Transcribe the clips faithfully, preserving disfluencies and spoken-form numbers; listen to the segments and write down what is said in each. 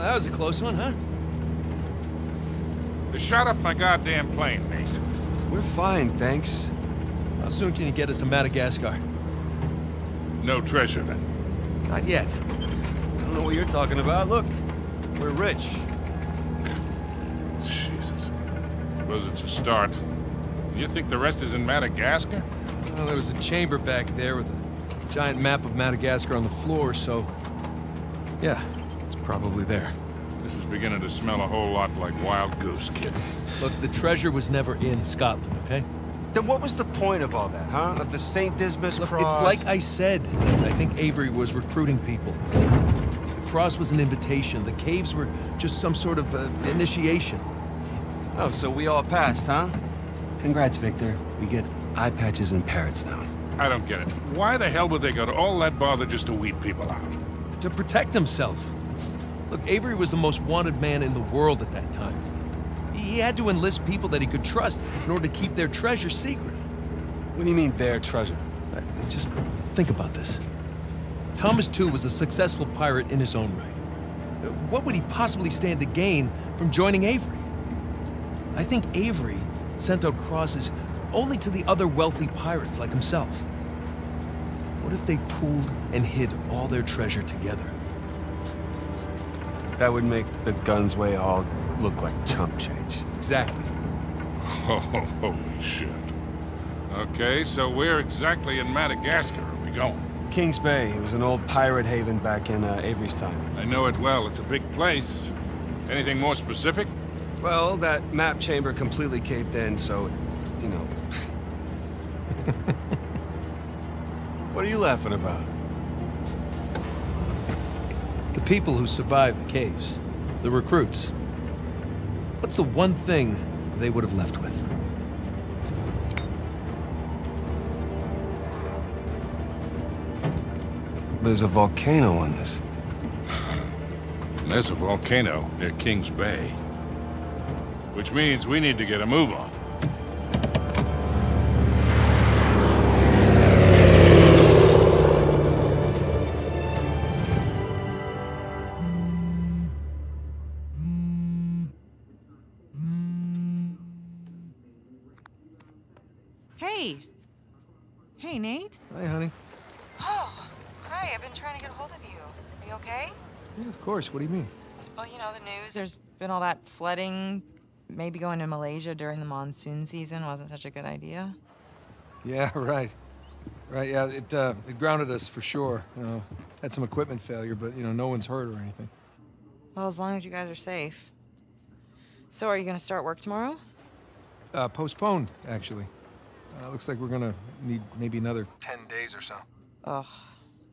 Well, that was a close one, huh? They shot up my goddamn plane, Nathan. We're fine, thanks. How soon can you get us to Madagascar? No treasure, then. Not yet. I don't know what you're talking about. Look, we're rich. Jesus. I suppose it's a start. You think the rest is in Madagascar? Well, there was a chamber back there with a giant map of Madagascar on the floor, so... yeah, it's probably there. This is beginning to smell a whole lot like wild goose, kid. Look, the treasure was never in Scotland, okay? Then what was the point of all that, huh? Of the Saint Dismas cross? It's like I said. I think Avery was recruiting people. The cross was an invitation. The caves were just some sort of uh, initiation. Oh, so we all passed, huh? Congrats, Victor. We get eye patches and parrots now. I don't get it. Why the hell would they go to all that bother just to weed people out? To protect himself. Look, Avery was the most wanted man in the world at that time. He had to enlist people that he could trust in order to keep their treasure secret. What do you mean, their treasure? I, just think about this. Thomas Tew was a successful pirate in his own right. What would he possibly stand to gain from joining Avery? I think Avery sent out crosses only to the other wealthy pirates like himself. What if they pooled and hid all their treasure together? That would make the Gunsway all look like chump change. Exactly. Oh, holy shit. Okay, so where exactly in Madagascar are we going? Kings Bay. It was an old pirate haven back in uh, Avery's time. I know it well. It's a big place. Anything more specific? Well, that map chamber completely caved in, so, you know. What are you laughing about? The people who survived the caves. The recruits. What's the one thing they would have left with? There's a volcano on this. There's a volcano near Kings Bay. Which means we need to get a move on. What do you mean? Well, you know, the news, there's been all that flooding. Maybe going to Malaysia during the monsoon season wasn't such a good idea. Yeah, right. Right, yeah, it, uh, it grounded us for sure. You know, had some equipment failure, but, you know, no one's hurt or anything. Well, as long as you guys are safe. So are you going to start work tomorrow? Uh, postponed, actually. Uh, looks like we're going to need maybe another ten days or so. Ugh,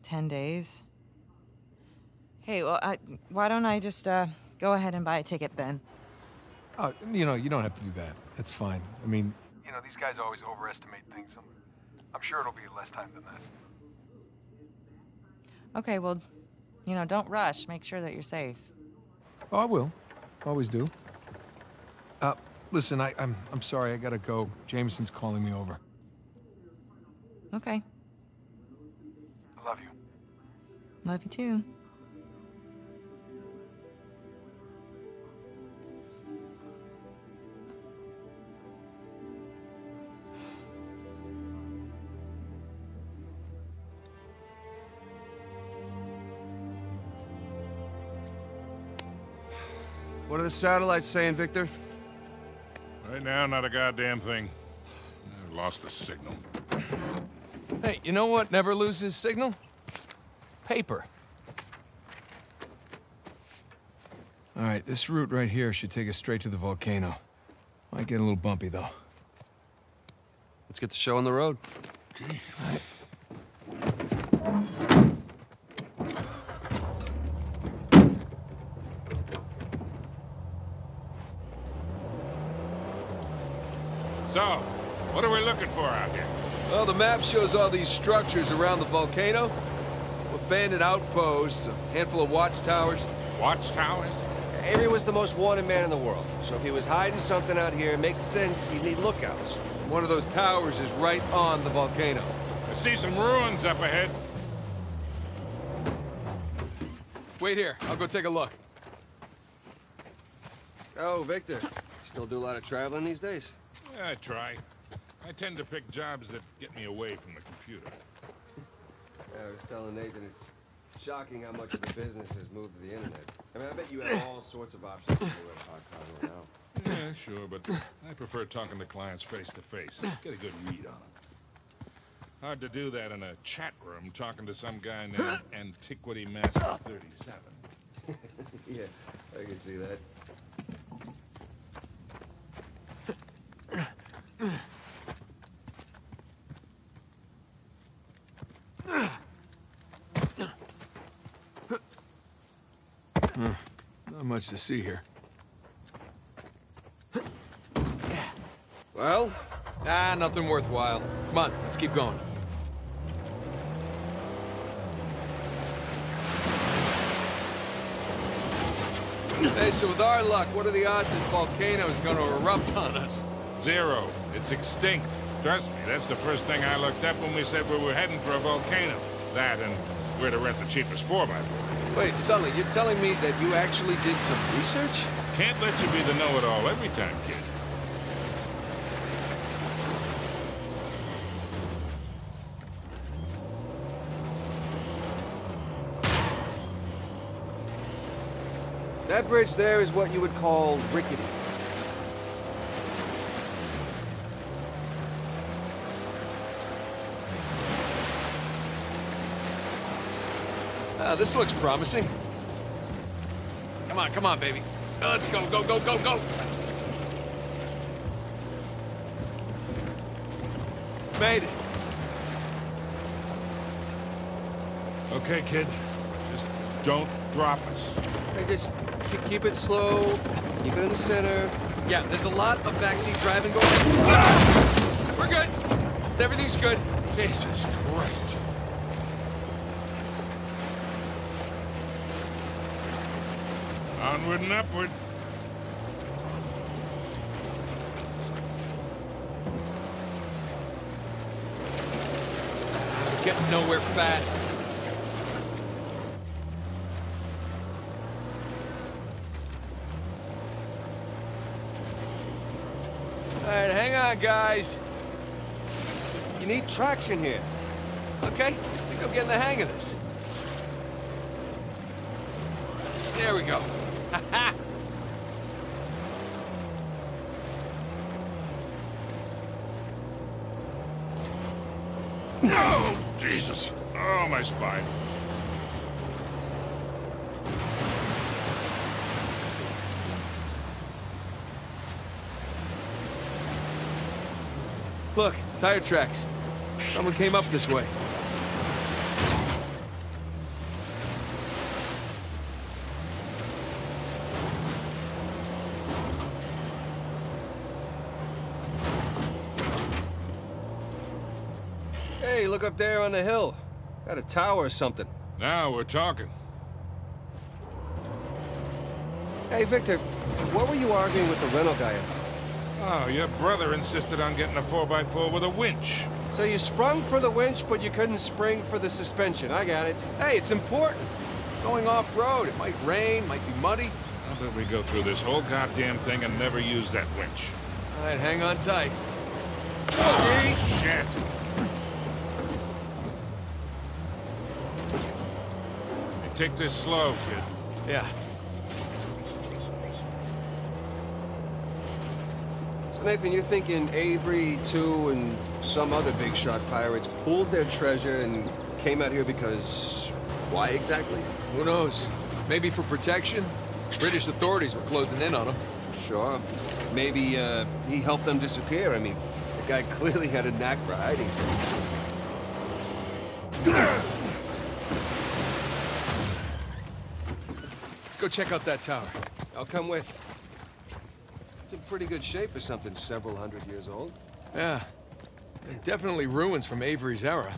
ten days? Hey, well, I, why don't I just uh, go ahead and buy a ticket, then? Uh, you know, you don't have to do that. That's fine. I mean... You know, these guys always overestimate things. I'm, I'm sure it'll be less time than that. Okay, well, you know, don't rush. Make sure that you're safe. Oh, I will. Always do. Uh, listen, I, I'm, I'm sorry. I gotta go. Jameson's calling me over. Okay. I love you. Love you, too. What are the satellites saying, Victor? Right now, not a goddamn thing. I lost the signal. Hey, you know what never loses signal? Paper. All right, this route right here should take us straight to the volcano. Might get a little bumpy, though. Let's get the show on the road. Okay. All right. So, what are we looking for out here? Well, the map shows all these structures around the volcano. Some abandoned outposts, a handful of watchtowers. Watchtowers? Avery was the most wanted man in the world, so if he was hiding something out here, it makes sense you need lookouts. One of those towers is right on the volcano. I see some ruins up ahead. Wait here. I'll go take a look. Oh, Victor. Still do a lot of traveling these days? Yeah, I try. I tend to pick jobs that get me away from the computer. Yeah, I was telling Nathan, it's shocking how much of the business has moved to the internet. I mean, I bet you have all sorts of options to do at right now. Yeah, sure, but I prefer talking to clients face to face. Get a good read on them. Hard to do that in a chat room talking to some guy named Antiquity Master thirty-seven. Yeah, I can see that. Hmm. Not much to see here. Well, ah, nothing worthwhile. Come on, let's keep going. Hey, so with our luck, what are the odds this volcano is going to erupt on us? Zero. It's extinct. Trust me, that's the first thing I looked up when we said we were heading for a volcano. That and where to rent the cheapest four by four. Wait, Sully, you're telling me that you actually did some research? Can't let you be the know-it-all every time, kid. That bridge there is what you would call rickety. Ah, this looks promising. Come on, come on, baby. Let's go, go, go, go, go! Made it. Okay, kid. Just don't drop us. Hey, just... Keep it slow, keep it in the center. Yeah, there's a lot of backseat driving going on. Ah! We're good. Everything's good. Jesus Christ. Onward and upward. Getting nowhere fast. All right, hang on, guys. You need traction here. Okay? I think I'm getting the hang of this. There we go. Ha ha! No! Jesus! Oh, my spine. Look, tire tracks. Someone came up this way. Hey, look up there on the hill. Got a tower or something. Now we're talking. Hey, Victor, what were you arguing with the rental guy about? Oh, your brother insisted on getting a four by four with a winch. So you sprung for the winch, but you couldn't spring for the suspension. I got it. Hey, it's important. Going off-road, it might rain, might be muddy. How about we go through this whole goddamn thing and never use that winch? All right, hang on tight. Oh, shit. Hey, take this slow, kid. Yeah. Nathan, you're thinking Avery, too, and some other big shot pirates pulled their treasure and came out here because... why exactly? Who knows? Maybe for protection? British authorities were closing in on him. Sure. Maybe, uh, he helped them disappear. I mean, the guy clearly had a knack for hiding. Let's go check out that tower. I'll come with. It's in pretty good shape for something several hundred years old. Yeah. Definitely ruins from Avery's era.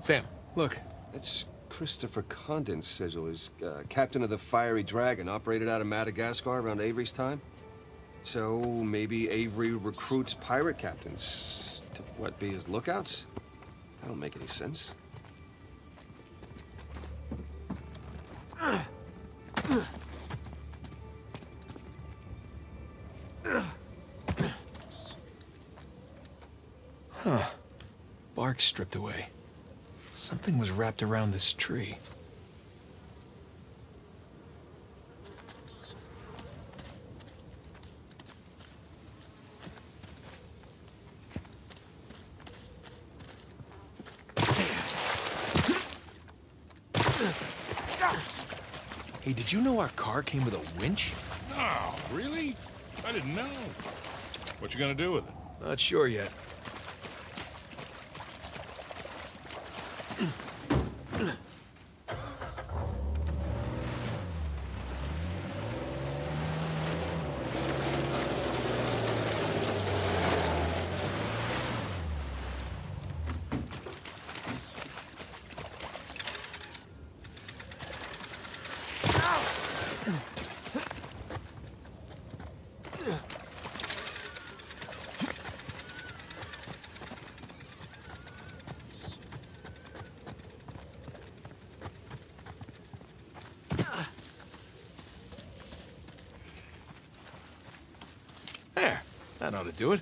Sam, look. That's Christopher Condon's sigil. He's uh, captain of the Fiery Dragon, operated out of Madagascar around Avery's time. So maybe Avery recruits pirate captains to, what, be his lookouts? That don't make any sense. Huh. Bark stripped away. Something was wrapped around this tree. Hey, did you know our car came with a winch? No, really? I didn't know. What you gonna do with it? Not sure yet. That ought to do it.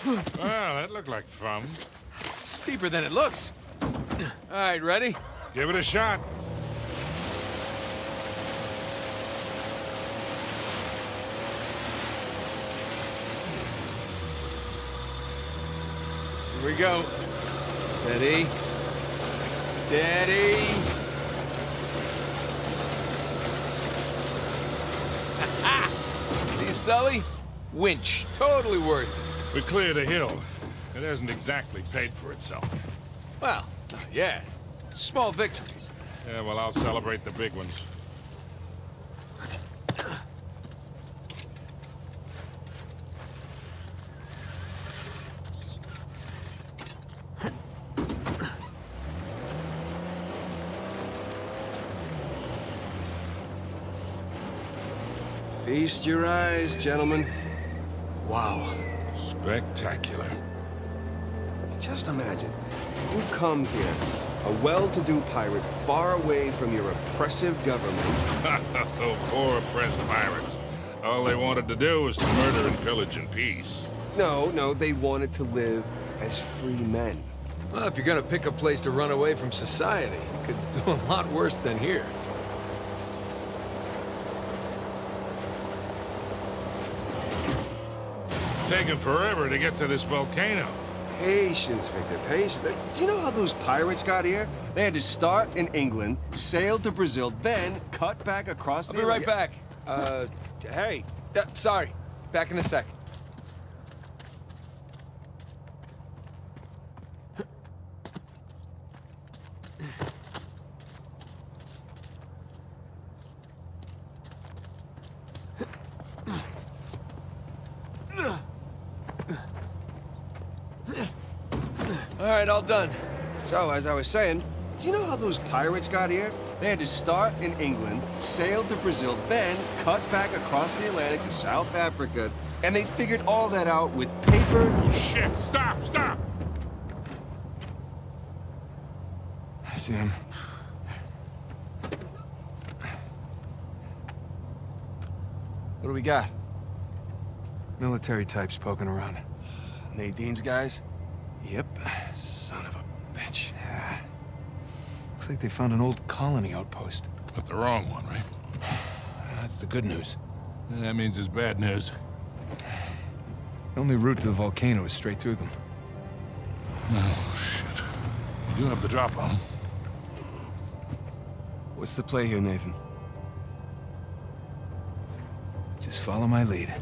Well, that looked like fun. Steeper than it looks. All right, ready? Give it a shot. Here we go. Steady. Steady. See, Sully? Winch. Totally worth it. We cleared a hill. It hasn't exactly paid for itself. Well, not yet. Small victories. Yeah, well, I'll celebrate the big ones. Feast your eyes, gentlemen. Wow. Spectacular. Just imagine, you've come here, a well-to-do pirate far away from your oppressive government. Oh, poor oppressed pirates. All they wanted to do was to murder and pillage in peace. No, no, they wanted to live as free men. Well, if you're gonna pick a place to run away from society, you could do a lot worse than here. It's taken forever to get to this volcano. Patience, Victor, patience. Do you know how those pirates got here? They had to start in England, sail to Brazil, then cut back across the... I'll be right back. Uh, hey. Uh, sorry. Back in a sec. All right, all done. So, as I was saying, do you know how those pirates got here? They had to start in England, sail to Brazil, then cut back across the Atlantic to South Africa, and they figured all that out with paper... Oh, shit! Stop! Stop! I see him. What do we got? Military types poking around. Nadine's guys? Yep. Son of a bitch. Yeah. Looks like they found an old colony outpost. But the wrong one, right? That's the good news. And that means it's bad news. The only route to the volcano is straight through them. Oh, shit. We do have the drop on them. What's the play here, Nathan? Just follow my lead.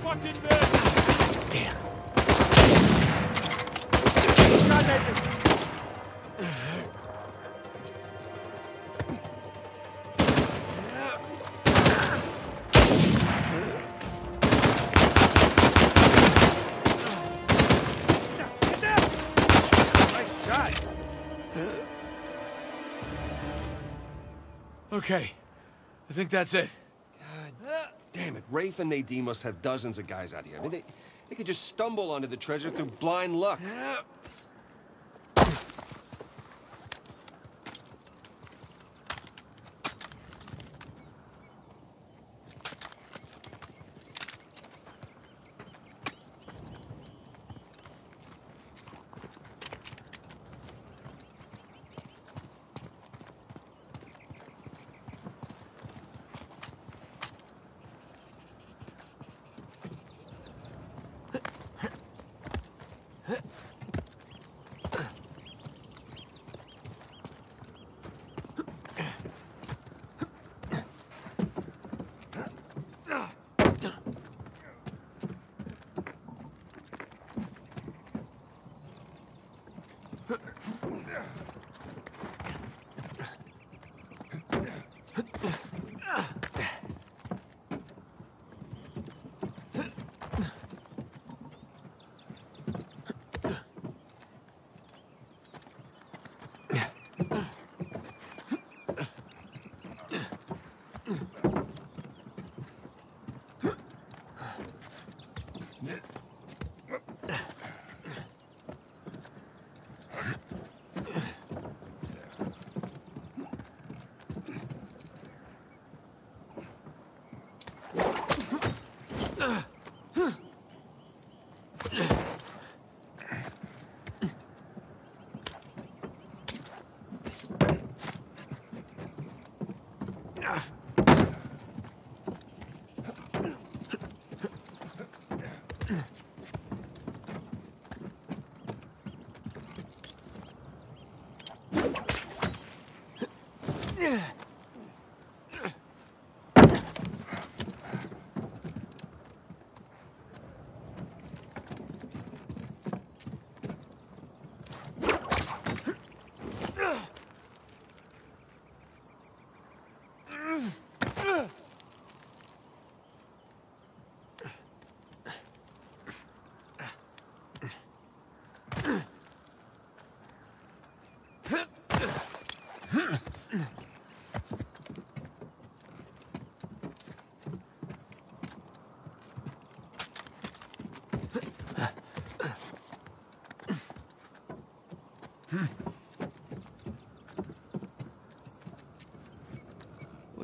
Fucking bitch! Damn. God, Nathan. Get down. Nice shot. Okay. I think that's it. God damn it. Rafe and Nadine must have dozens of guys out here. I mean, they, they could just stumble onto the treasure through blind luck.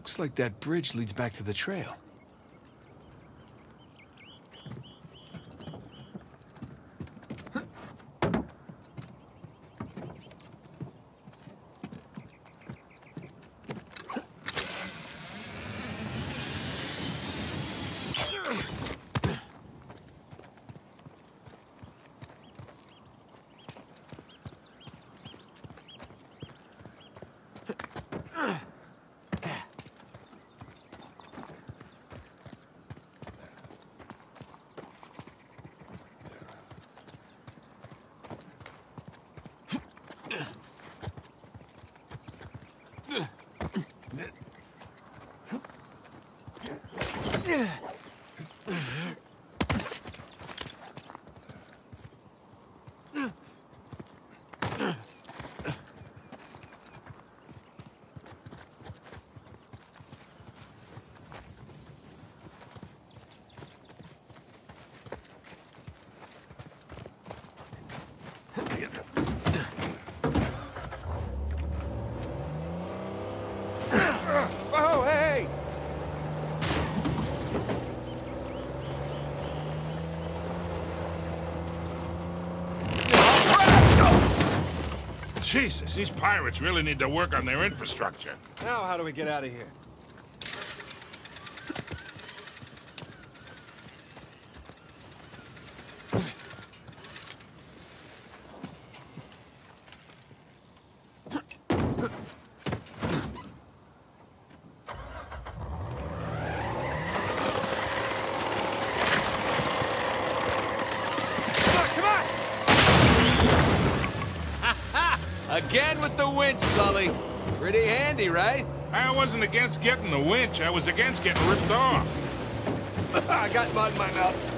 Looks like that bridge leads back to the trail. Jesus, these pirates really need to work on their infrastructure. Now, how do we get out of here? Again with the winch, Sully. Pretty handy, right? I wasn't against getting the winch. I was against getting ripped off. I got mud in my mouth.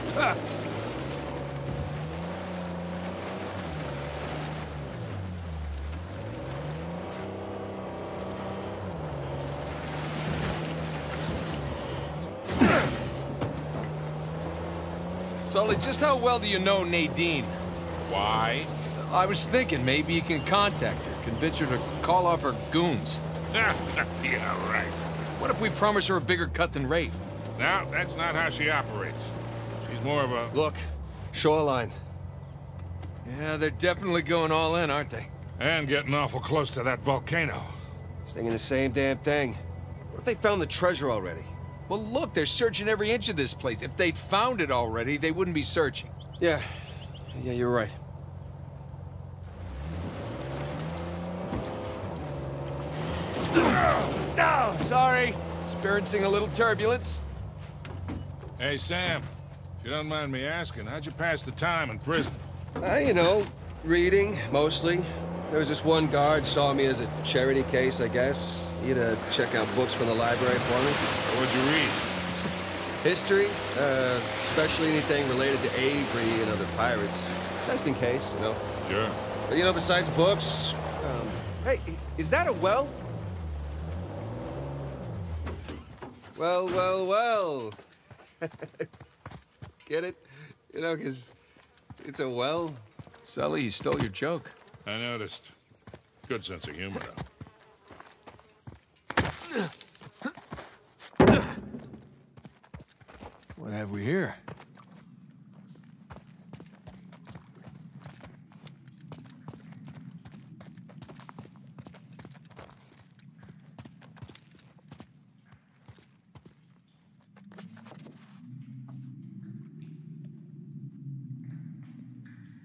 Sully, just how well do you know Nadine? Why? I was thinking maybe you can contact her, convince her to call off her goons. Yeah, right. What if we promise her a bigger cut than Rafe? No, that's not how she operates. She's more of a... Look, Shoreline. Yeah, they're definitely going all in, aren't they? And getting awful close to that volcano. I was thinking the same damn thing. What if they found the treasure already? Well, look, they're searching every inch of this place. If they'd found it already, they wouldn't be searching. Yeah. Yeah, you're right. No! Sorry. Experiencing a little turbulence. Hey, Sam. If you don't mind me asking, how'd you pass the time in prison? Uh, you know, reading, mostly. There was just one guard saw me as a charity case, I guess. He had to check out books from the library for me. What would you read? History, uh, especially anything related to Avery and other pirates. Just in case, you know. Sure. But, you know, besides books... Um, hey, is that a well? Well, well, well. Get it? You know, because it's a well. Sully, you stole your joke. I noticed. Good sense of humor, though. What have we here?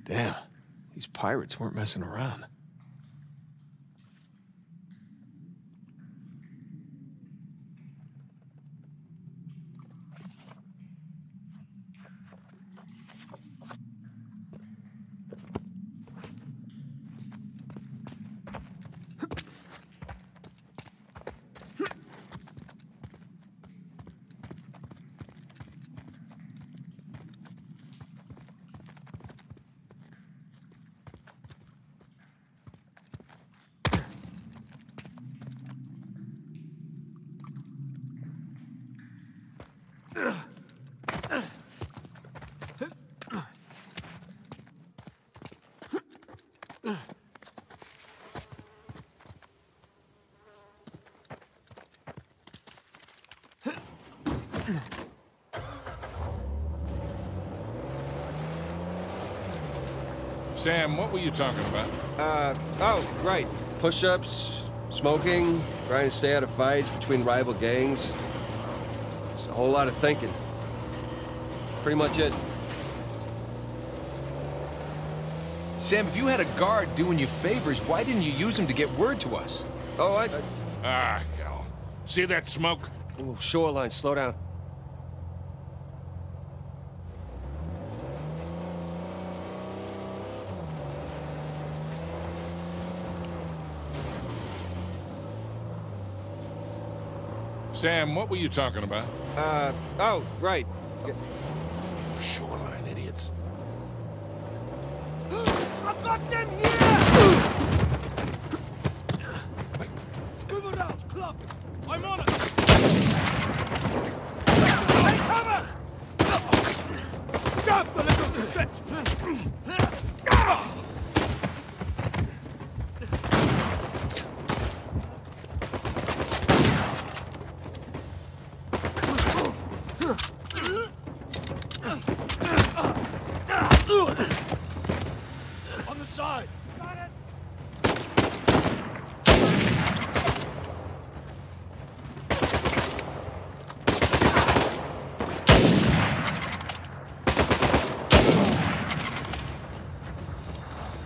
Damn. These pirates weren't messing around. Sam, what were you talking about? Uh, oh, right. Push-ups, smoking, trying to stay out of fights between rival gangs. It's a whole lot of thinking. That's pretty much it. Sam, if you had a guard doing you favors, why didn't you use him to get word to us? Oh, I... Ah, hell. See that smoke? Oh, Shoreline, slow down. Sam, what were you talking about? Uh, oh, right. Yeah. Shoreline idiots. I got them here! Move it out, club! I'm on it! Take cover! Stop the little shit!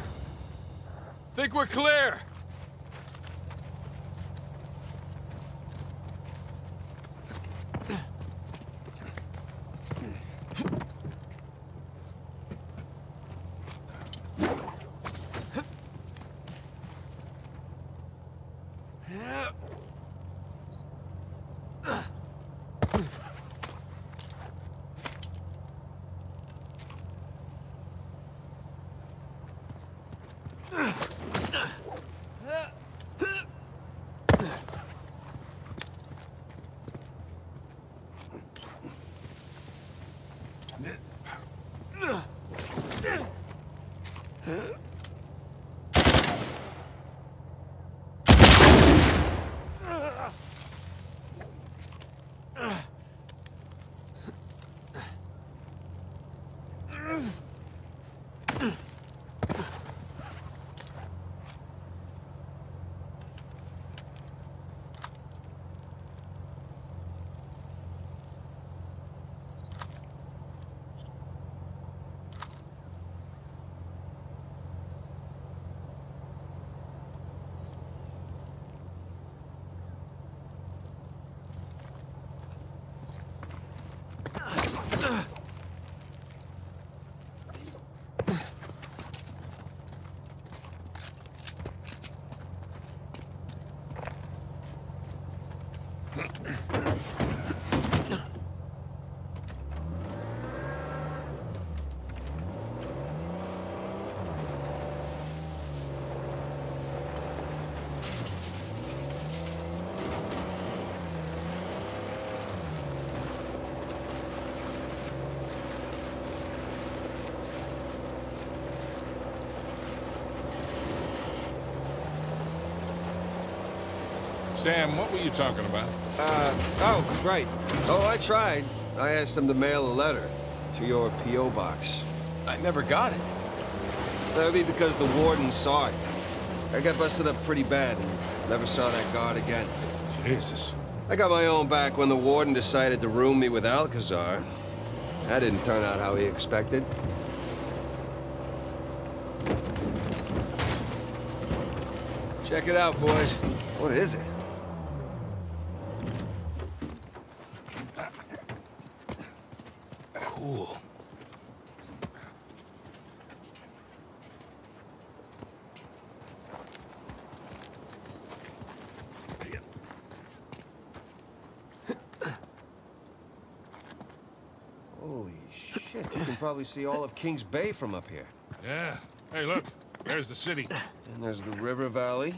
I think we're clear. Sam, what were you talking about? Uh, oh, right. Oh, I tried. I asked them to mail a letter to your P O box. I never got it. That would be because the warden saw it. I got busted up pretty bad and never saw that guard again. Jesus. I got my own back when the warden decided to room me with Alcazar. That didn't turn out how he expected. Check it out, boys. What is it? Probably see all of Kings Bay from up here. Yeah. Hey, look. There's the city. And there's the river valley.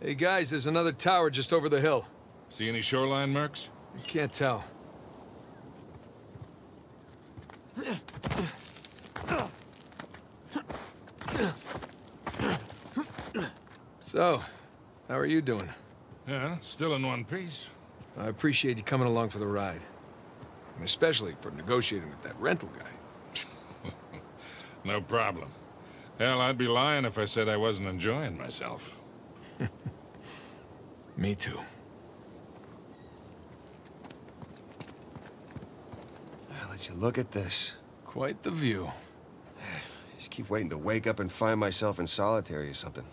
Hey, guys, there's another tower just over the hill. See any shoreline marks? I can't tell. So... how are you doing? Yeah, still in one piece. I appreciate you coming along for the ride. And especially for negotiating with that rental guy. No problem. Hell, I'd be lying if I said I wasn't enjoying myself. Me too. I'll let you look at this. Quite the view. I just keep waiting to wake up and find myself in solitary or something.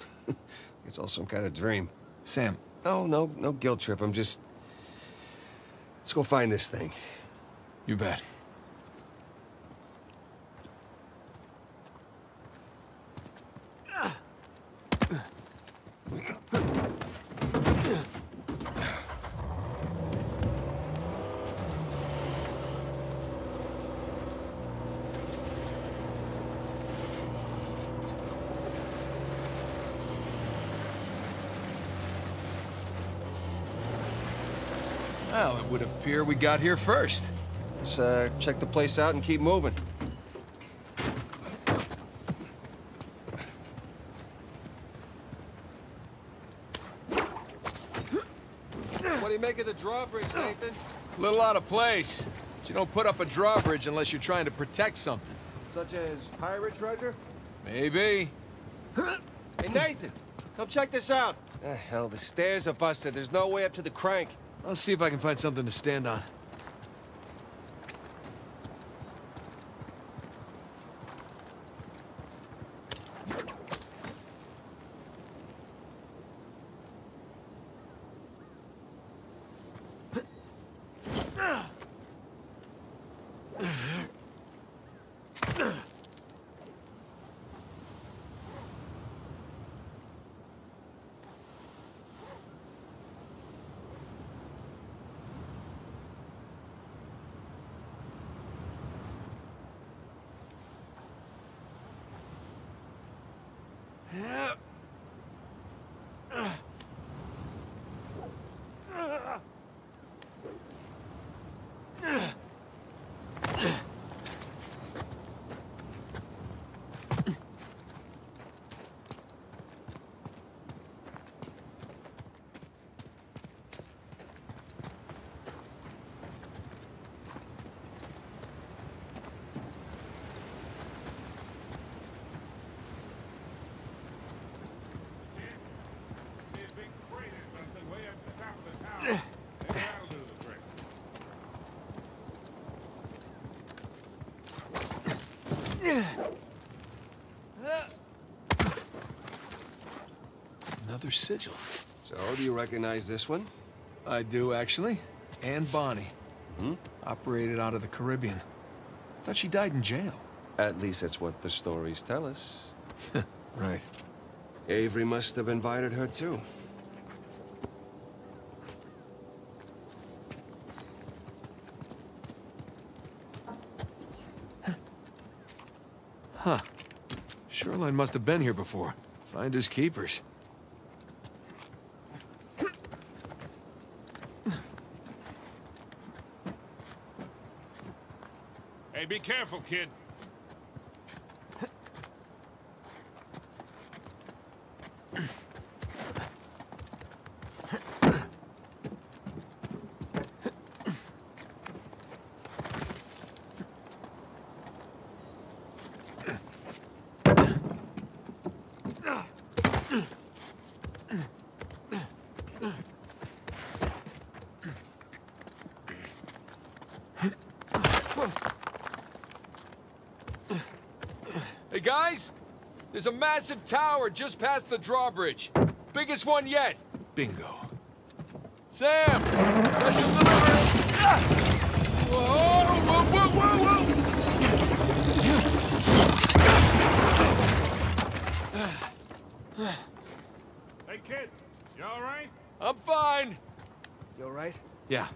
It's all some kind of dream. Sam. Oh, no, no guilt trip. I'm just... let's go find this thing. You bet. Well, it would appear we got here first. Let's uh, check the place out and keep moving. What do you make of the drawbridge, Nathan? A little out of place. But you don't put up a drawbridge unless you're trying to protect something. Such as pirate treasure? Maybe. Hey, Nathan, come check this out. Ah, hell, the stairs are busted. There's no way up to the crank. I'll see if I can find something to stand on. Another sigil. So, do you recognize this one? I do, actually. Anne Bonnie. Mm-hmm. Operated out of the Caribbean. Thought she died in jail. At least that's what the stories tell us. Right. Avery must have invited her, too. Huh. Shoreline must have been here before. Finders keepers. Hey, be careful, kid. Hey guys, there's a massive tower just past the drawbridge. Biggest one yet. Bingo. Sam, I should deliver it. Ah! Whoa, whoa, whoa, whoa, whoa! Hey kid, you all right? I'm fine. You all right? Yeah.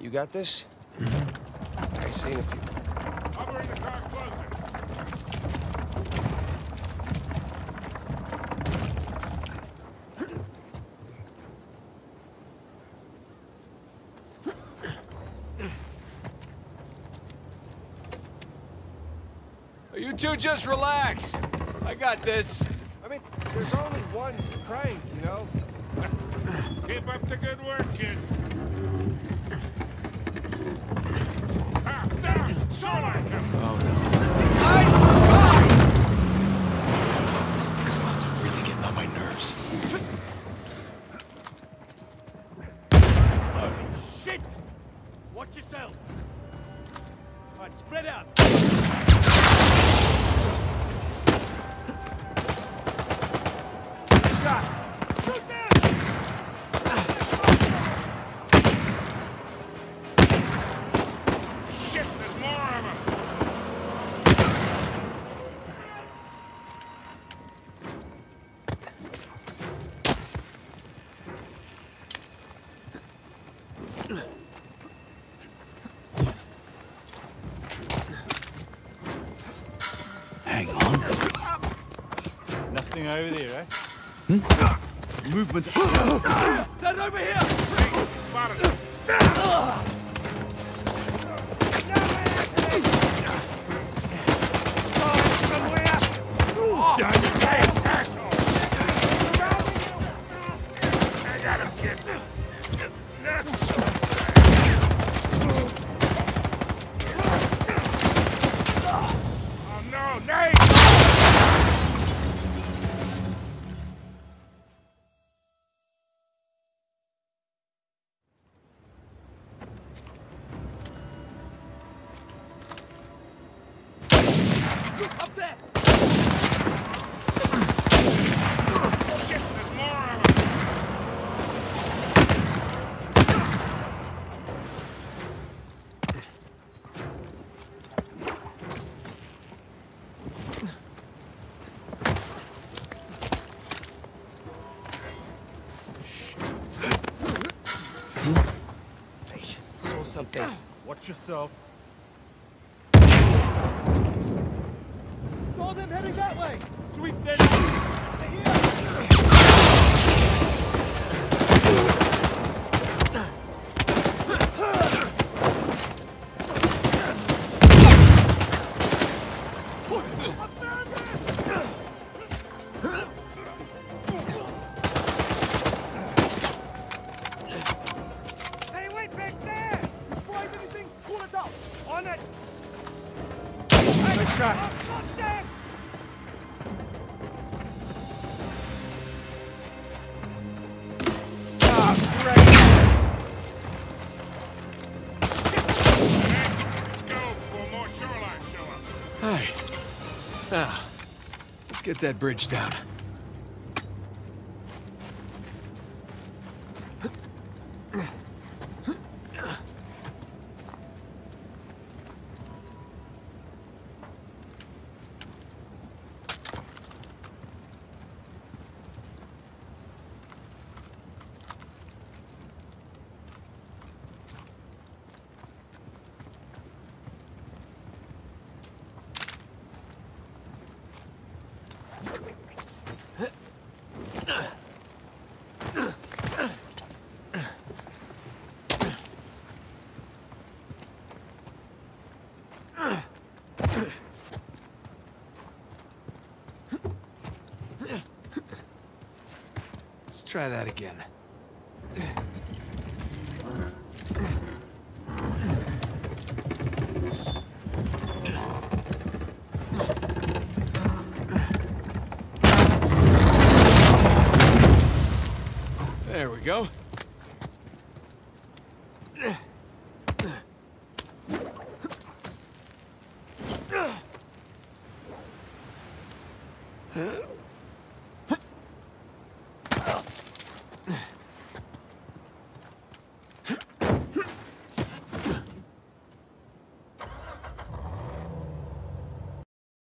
You got this? I seen a few. Covering the car closer. You two just relax. I got this. I mean, there's only one crank, you know? Keep up the good work, kid. Ah, down! So like him! Oh, no. I... Ah! These clowns are really getting on my nerves. Holy shit! Watch yourself. All right, spread out. Over there, eh? Hmm? Movement. Turn over here! Hey, spotted him. Oh, damn it! I got him, kid. Oh no, Nate! Something. Watch yourself. Saw them heading that way. Sweep them. They're here. Hey, wait back there. Cool it up! On it! Good shot! Ah, great! Let's go for more shoreline, shall I? Hey. Ah, let's get that bridge down. Try that again. There we go. Huh?